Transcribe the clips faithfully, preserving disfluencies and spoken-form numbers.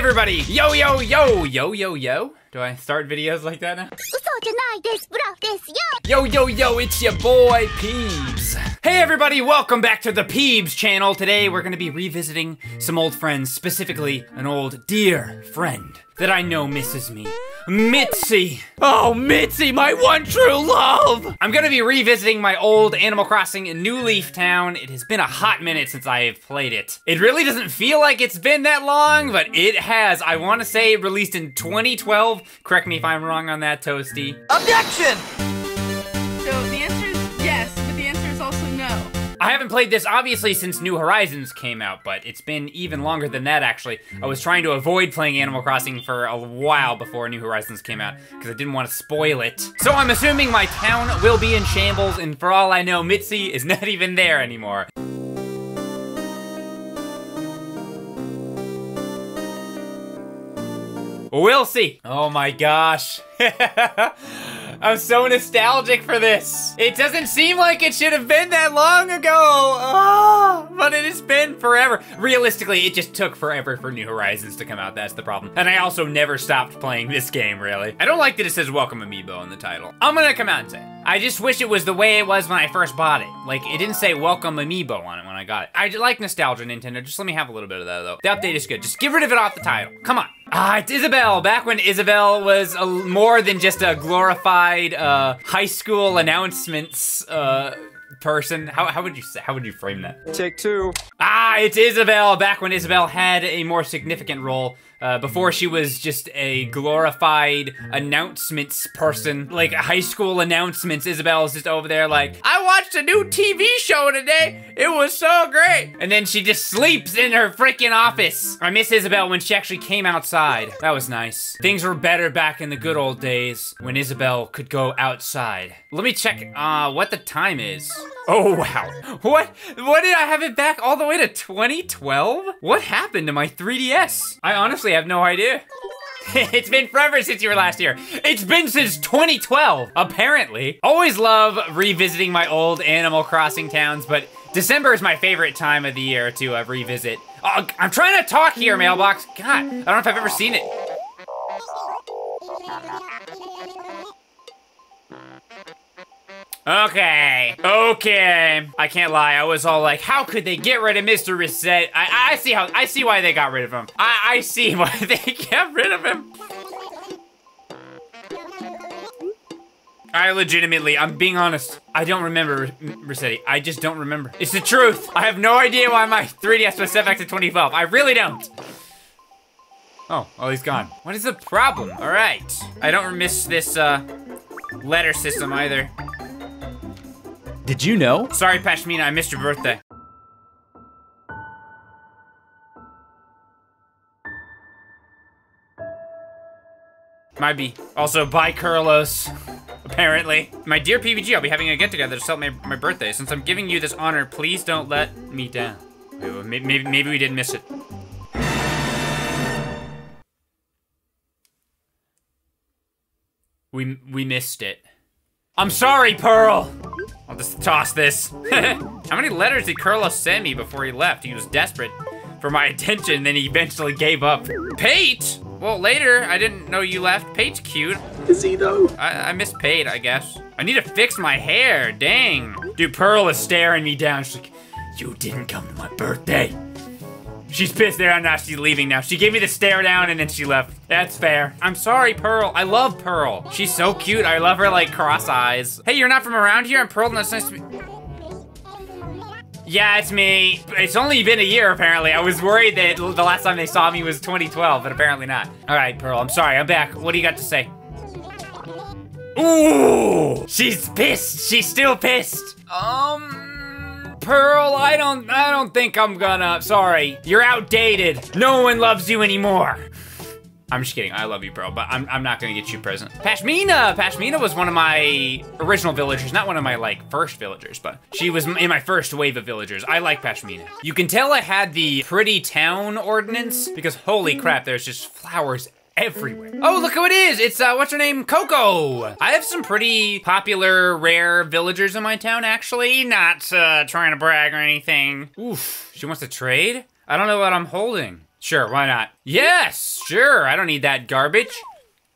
everybody! Yo, yo, yo! Yo, yo, yo? Do I start videos like that now? Yo, yo, yo, it's your boy, Peebs. Hey everybody, welcome back to the Peebs channel. Today we're gonna be revisiting some old friends, specifically an old dear friend that I know misses me. Mitzi! Oh, Mitzi, my one true love! I'm gonna be revisiting my old Animal Crossing in New Leaf Town. It has been a hot minute since I have played it. It really doesn't feel like it's been that long, but it has. I wanna say released in twenty twelve. Correct me if I'm wrong on that, Toasty. Objection! So the answer is yes, but the answer is also no. I haven't played this, obviously, since New Horizons came out, but it's been even longer than that, actually. I was trying to avoid playing Animal Crossing for a while before New Horizons came out, because I didn't want to spoil it. So I'm assuming my town will be in shambles, and for all I know, Mitzi is not even there anymore. We'll see. Oh my gosh. I'm so nostalgic for this. It doesn't seem like it should have been that long ago, oh, but it has been forever. Realistically, it just took forever for New Horizons to come out. That's the problem. And I also never stopped playing this game, really. I don't like that it says Welcome Amiibo in the title. I'm gonna come out and say it. I just wish it was the way it was when I first bought it. Like, it didn't say Welcome Amiibo on it when I got it. I like nostalgia, Nintendo. Just let me have a little bit of that, though. The update is good. Just get rid of it off the title. Come on. Ah, it's Isabelle. Back when Isabelle was a, more than just a glorified uh, high school announcements uh, person. How, how would you say, how would you frame that? Take two. Ah, it's Isabelle. Back when Isabelle had a more significant role. Uh, before she was just a glorified announcements person, like high school announcements. Isabelle's just over there like, I watched a new T V show today. It was so great. And then she just sleeps in her freaking office. I miss Isabelle when she actually came outside. That was nice. Things were better back in the good old days when Isabelle could go outside. Let me check uh, what the time is. Oh, wow. What? What did I have it back all the way to twenty twelve? What happened to my three D S? I honestly I have no idea. It's been forever since you were last here. It's been since twenty twelve, apparently. Always love revisiting my old Animal Crossing towns, but December is my favorite time of the year to uh, revisit. Oh, I'm trying to talk here, Mailbox. God, I don't know if I've ever seen it. Okay, okay. I can't lie, I was all like, how could they get rid of Mister Resetti? I, I see how, I see why they got rid of him. I, I see why they got rid of him. I legitimately, I'm being honest, I don't remember Resetti. I just don't remember. It's the truth. I have no idea why my three D S was set back to twenty twelve. I really don't. Oh, oh, he's gone. What is the problem? All right. I don't miss this uh, letter system either. Did you know? Sorry, Pashmina, I missed your birthday. Might be. Also, bye, Curlos. Apparently. My dear P B G, I'll be having a get-together to celebrate my birthday. Since I'm giving you this honor, please don't let me down. Maybe, maybe, maybe we did miss it. We, we missed it. I'm sorry, Pearl! I'll just toss this. How many letters did Curlos send me before he left? He was desperate for my attention, then he eventually gave up. Pate? Well, later, I didn't know you left. Pate's cute. Is he though? I, I miss Pate, I guess. I need to fix my hair, dang. Dude, Pearl is staring me down. She's like, you didn't come to my birthday. She's pissed there now, she's leaving now. She gave me the stare down and then she left. That's fair. I'm sorry, Pearl. I love Pearl. She's so cute. I love her like cross eyes. Hey, you're not from around here? I'm Pearl, that's nice to be. Yeah, it's me. It's only been a year apparently. I was worried that the last time they saw me was twenty twelve, but apparently not. All right, Pearl, I'm sorry, I'm back. What do you got to say? Ooh, she's pissed. She's still pissed. Um. Pearl, I don't, I don't think I'm gonna, sorry. You're outdated. No one loves you anymore. I'm just kidding, I love you, Pearl, but I'm, I'm not gonna get you a present. Pashmina, Pashmina was one of my original villagers, not one of my like first villagers, but she was in my first wave of villagers. I like Pashmina. You can tell I had the pretty town ordinance because holy crap, there's just flowers everywhere. Oh, look who it is. It's, uh, what's her name? Coco. I have some pretty popular, rare villagers in my town, actually. Not, uh, trying to brag or anything. Oof. She wants to trade? I don't know what I'm holding. Sure, why not? Yes, sure, I don't need that garbage.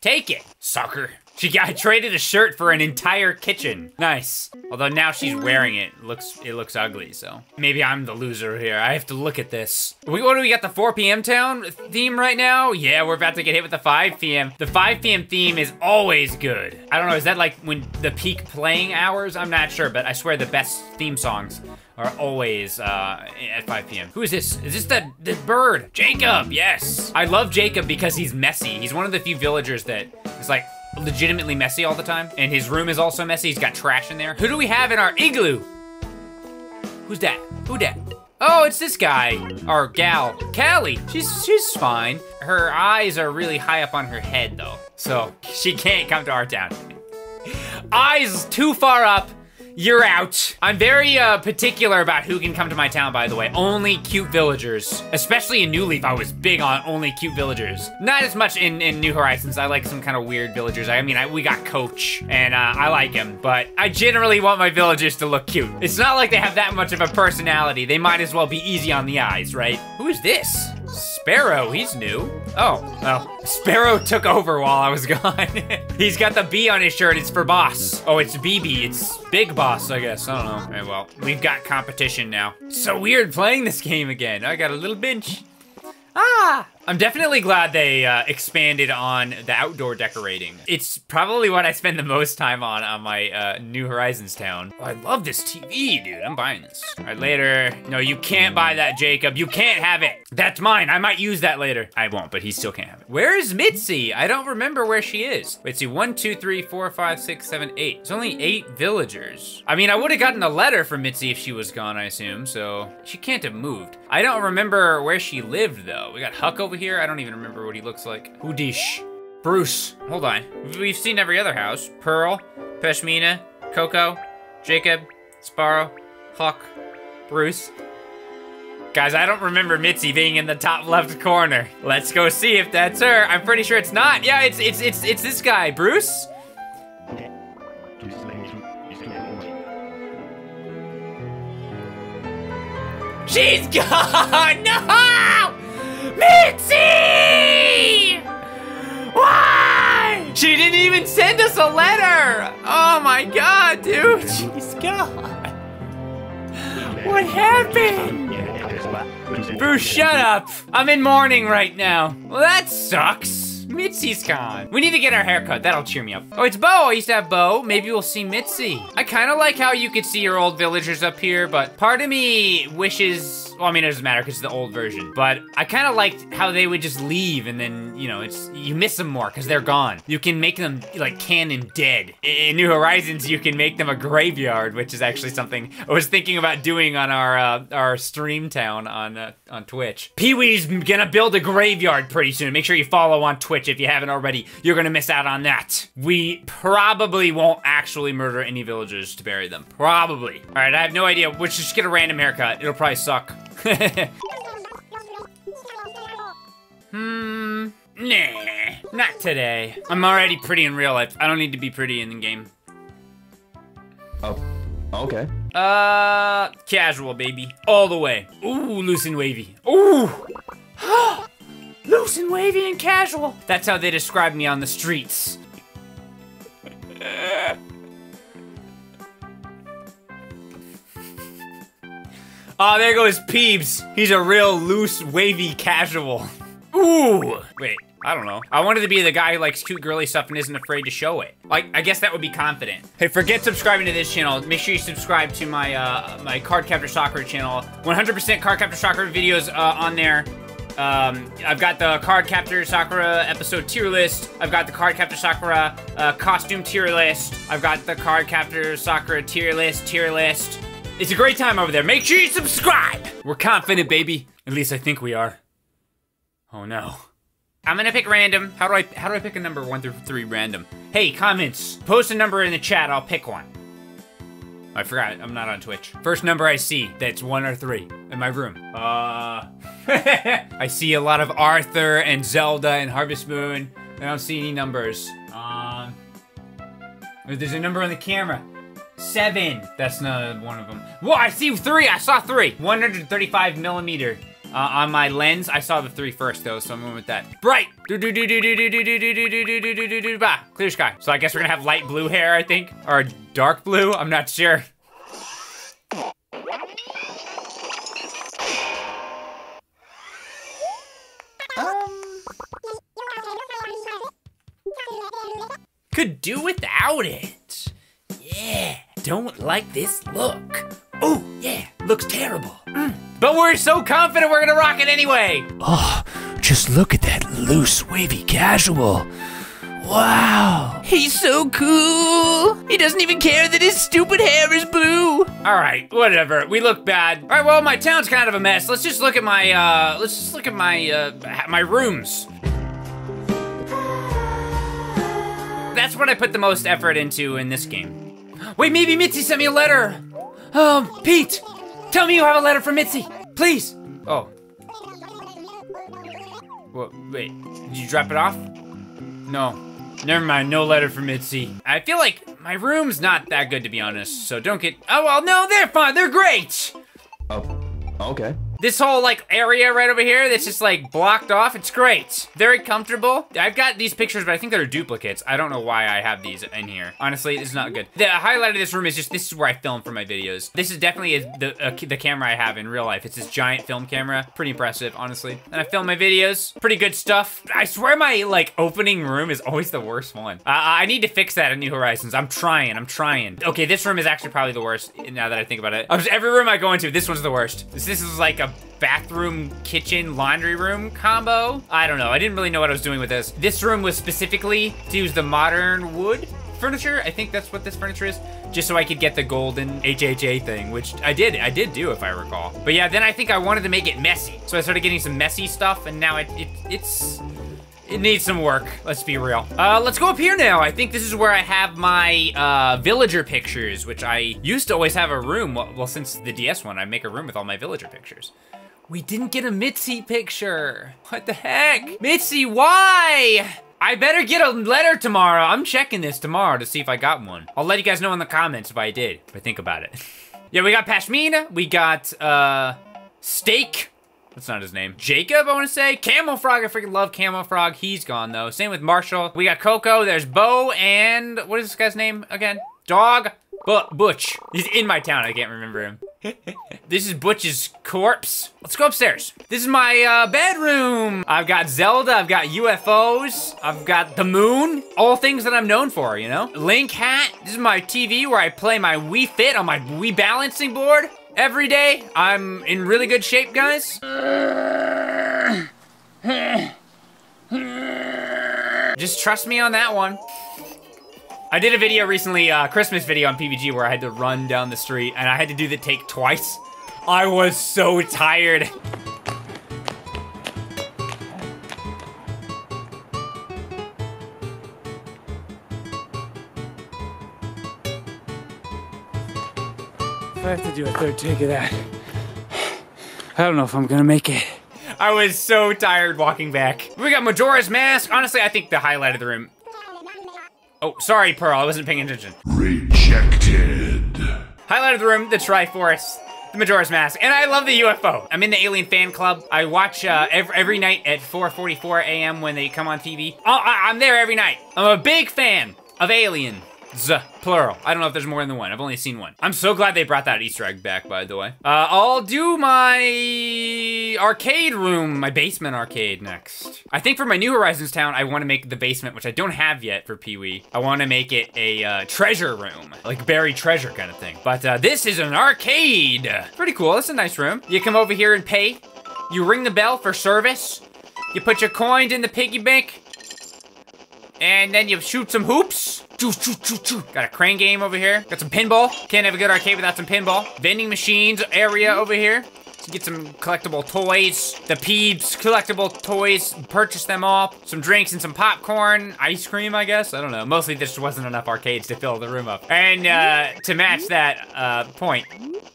Take it, sucker. She got traded a shirt for an entire kitchen. Nice. Although now she's wearing it. It looks, it looks ugly, so. Maybe I'm the loser here. I have to look at this. We, what do we got, the four p m town theme right now? Yeah, we're about to get hit with the five p m The five p m theme is always good. I don't know, is that like when the peak playing hours? I'm not sure, but I swear the best theme songs are always uh, at five p m Who is this? Is this the, the bird? Jacob, yes. I love Jacob because he's messy. He's one of the few villagers that is like, legitimately messy all the time. And his room is also messy. He's got trash in there. Who do we have in our igloo? Who's that? Who that? Oh, it's this guy, or gal. Callie, she's, she's fine. Her eyes are really high up on her head though, so she can't come to our town. Eyes too far up, you're out. I'm very uh, particular about who can come to my town, by the way. Only cute villagers. Especially in New Leaf, I was big on only cute villagers. Not as much in, in New Horizons. I like some kind of weird villagers. I mean, I, we got Coach, and uh, I like him, but I generally want my villagers to look cute. It's not like they have that much of a personality. They might as well be easy on the eyes, right? Who is this? Sparrow, he's new. Oh, well, Sparrow took over while I was gone. He's got the B on his shirt, it's for boss. Oh, it's B B, it's Big Boss, I guess, I don't know. All right, well, we've got competition now. So weird playing this game again. I got a little binge. Ah! I'm definitely glad they uh, expanded on the outdoor decorating. It's probably what I spend the most time on on my uh, New Horizons town. Oh, I love this T V, dude. I'm buying this. All right, later. No, you can't buy that, Jacob. You can't have it. That's mine. I might use that later. I won't, but he still can't have it. Where is Mitzi? I don't remember where she is. Wait, see, one, two, three, four, five, six, seven, eight. It's only eight villagers. I mean, I would have gotten a letter from Mitzi if she was gone, I assume, so she can't have moved. I don't remember where she lived, though. We got Huck over here. I don't even remember what he looks like. Hudish. Bruce. Hold on. We've seen every other house. Pearl, Peshmina, Coco, Jacob, Sparrow, Huck, Bruce. Guys, I don't remember Mitzi being in the top left corner. Let's go see if that's her. I'm pretty sure it's not. Yeah, it's it's it's it's this guy, Bruce. She's gone! No! Mitzi! Why? She didn't even send us a letter! Oh my god, dude, she's gone. What happened? Bruce, shut up. I'm in mourning right now. Well, that sucks. Mitzi's gone. We need to get our haircut, that'll cheer me up. Oh, it's Bo, I used to have Bo. Maybe we'll see Mitzi. I kinda like how you could see your old villagers up here, but part of me wishes, well, I mean, it doesn't matter because it's the old version, but I kind of liked how they would just leave and then, you know, it's, you miss them more because they're gone. You can make them like canon dead. In New Horizons, you can make them a graveyard, which is actually something I was thinking about doing on our uh, our stream town on, uh, on Twitch. Pee-wee's gonna build a graveyard pretty soon. Make sure you follow on Twitch if you haven't already. You're gonna miss out on that. We probably won't actually murder any villagers to bury them. Probably. All right, I have no idea. We'll just get a random haircut. It'll probably suck. Hmm, nah, not today. I'm already pretty in real life. I don't need to be pretty in the game. Oh, okay. Uh, casual, baby. All the way. Ooh, loose and wavy. Ooh! Loose and wavy and casual. That's how they describe me on the streets. Oh, there goes Peebs. He's a real loose, wavy casual. Ooh. Wait, I don't know. I wanted to be the guy who likes cute girly stuff and isn't afraid to show it. Like, I guess that would be confident. Hey, forget subscribing to this channel. Make sure you subscribe to my uh, my Cardcaptor Sakura channel. one hundred percent Cardcaptor Sakura videos uh, on there. Um, I've got the Cardcaptor Sakura episode tier list. I've got the Cardcaptor Sakura uh, costume tier list. I've got the Cardcaptor Sakura tier list, tier list. It's a great time over there. Make sure you subscribe. We're confident, baby. At least I think we are. Oh no. I'm gonna pick random. How do I, how do I pick a number one through three random? Hey, comments. Post a number in the chat, I'll pick one. I forgot, I'm not on Twitch. First number I see, that's one or three in my room. Uh, I see a lot of Arthur and Zelda and Harvest Moon. I don't see any numbers. Um, uh, there's a number on the camera. Seven. That's not one of them. Whoa, I see three. I saw three. one hundred thirty-five millimeter Uh, on my lens, I saw the three first though, so I'm going with that. Bright! Do do do do do do do do do do do do do do do bah! Clear sky. So I guess we're gonna have light blue hair, I think. Or dark blue, I'm not sure. Could do without it. Yeah, don't like this look. Oh, yeah, looks terrible. Mm. But we're so confident we're gonna rock it anyway. Oh, just look at that loose, wavy casual. Wow. He's so cool. He doesn't even care that his stupid hair is blue. All right, whatever. We look bad. All right, well, my town's kind of a mess. Let's just look at my, uh, let's just look at my, uh, my rooms. That's what I put the most effort into in this game. Wait, maybe Mitzi sent me a letter. Um, Pete, tell me you have a letter from Mitzi, please. Oh. What, wait, did you drop it off? No, never mind, no letter from Mitzi. I feel like my room's not that good, to be honest, so don't get, oh, well, no, they're fine, they're great. Oh, okay. This whole like area right over here that's just like blocked off, it's great. Very comfortable. I've got these pictures, but I think they're duplicates. I don't know why I have these in here. Honestly, this is not good. The highlight of this room is just, this is where I film for my videos. This is definitely a, the, a, the camera I have in real life. It's this giant film camera. Pretty impressive, honestly. And I film my videos, pretty good stuff. I swear my like opening room is always the worst one. Uh, I need to fix that in New Horizons. I'm trying, I'm trying. Okay, this room is actually probably the worst now that I think about it. Every room I go into, this one's the worst. This, this is like a bathroom, kitchen, laundry room combo. I don't know, I didn't really know what I was doing with this. This room was specifically to use the modern wood furniture. I think that's what this furniture is, just so I could get the golden H H A thing, which I did, I did do if I recall. But yeah, then I think I wanted to make it messy. So I started getting some messy stuff and now it, it it's, it needs some work, let's be real. Uh, let's go up here now. I think this is where I have my uh, villager pictures, which I used to always have a room. Well, well, since the D S one, I make a room with all my villager pictures. We didn't get a Mitzi picture. What the heck? Mitzi, why? I better get a letter tomorrow. I'm checking this tomorrow to see if I got one. I'll let you guys know in the comments if I did, but think about it. Yeah, we got Pashmina, we got uh, Steak. That's not his name. Jacob, I wanna say. Camel Frog, I freaking love Camel Frog. He's gone though. Same with Marshall. We got Coco, there's Bo, and what is this guy's name again? Dog, but Butch. He's in my town, I can't remember him. This is Butch's corpse. Let's go upstairs. This is my uh, bedroom. I've got Zelda, I've got U F Os, I've got the moon. All things that I'm known for, you know? Link hat, this is my T V where I play my Wii Fit on my Wii balancing board. Every day, I'm in really good shape, guys. Just trust me on that one. I did a video recently, a uh, Christmas video on P B G where I had to run down the street and I had to do the take twice. I was so tired. I have to do a third take of that. I don't know if I'm gonna make it. I was so tired walking back. We got Majora's Mask. Honestly, I think the highlight of the room. Oh, sorry, Pearl, I wasn't paying attention. Rejected. Highlight of the room, the Triforce, the Majora's Mask, and I love the U F O. I'm in the Alien Fan Club. I watch uh, every, every night at four forty-four a m when they come on T V. Oh, I, I'm there every night. I'm a big fan of Alien. Z, plural. I don't know if there's more than one. I've only seen one. I'm so glad they brought that Easter egg back, by the way. Uh, I'll do my arcade room, my basement arcade next. I think for my New Horizons town, I want to make the basement, which I don't have yet for Pee-wee. I want to make it a uh, treasure room, like buried treasure kind of thing. But uh, this is an arcade. Pretty cool. It's a nice room. You come over here and pay. You ring the bell for service. You put your coins in the piggy bank. And then you shoot some hoops. Choo, choo, choo, choo. Got a crane game over here. Got some pinball. Can't have a good arcade without some pinball. Vending machines area over here. So get some collectible toys. The Peebs collectible toys. Purchase them all. Some drinks and some popcorn. Ice cream, I guess. I don't know. Mostly there just wasn't enough arcades to fill the room up. And uh, to match that uh, point,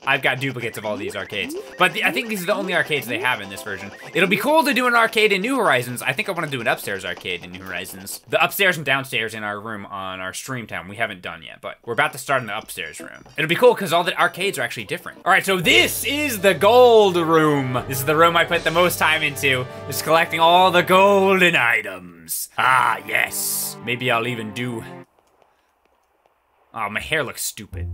I've got duplicates of all these arcades. But the, I think these are the only arcades they have in this version. It'll be cool to do an arcade in New Horizons. I think I want to do an upstairs arcade in New Horizons. The upstairs and downstairs in our room on our stream town we haven't done yet, but we're about to start in the upstairs room. It'll be cool because all the arcades are actually different. All right, so this is the goal gold room. This is the room I put the most time into, just collecting all the golden items. Ah, yes. Maybe I'll even do... Oh, my hair looks stupid.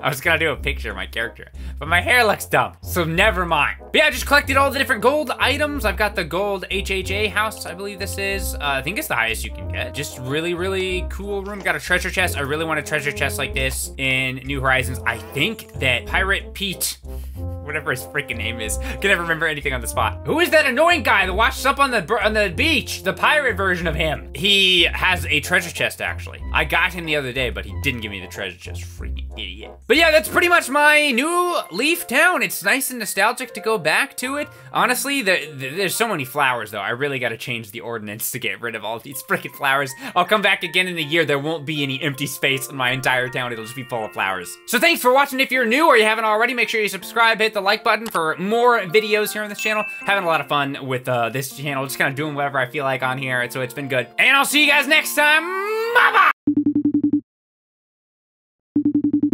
I was gonna do a picture of my character, but my hair looks dumb, so never mind. But yeah, I just collected all the different gold items. I've got the gold H H A house, I believe this is. Uh, I think it's the highest you can get. Just really, really cool room. Got a treasure chest. I really want a treasure chest like this in New Horizons. I think that Pirate Pete, whatever his freaking name is, can never remember anything on the spot. Who is that annoying guy that washes up on the on the beach? The pirate version of him. He has a treasure chest, actually. I got him the other day, but he didn't give me the treasure chest, freaking idiot. But yeah, that's pretty much my New Leaf Town. It's nice and nostalgic to go back to it. Honestly, the, the, there's so many flowers though. I really gotta change the ordinance to get rid of all of these freaking flowers. I'll come back again in a year. There won't be any empty space in my entire town. It'll just be full of flowers. So thanks for watching. If you're new or you haven't already, make sure you subscribe, hit the like button for more videos here on this channel. Having a lot of fun with uh, this channel. Just kind of doing whatever I feel like on here. So it's been good. And I'll see you guys next time. Bye-bye.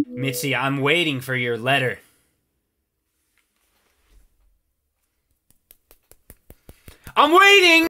Missy, I'm waiting for your letter. I'm waiting!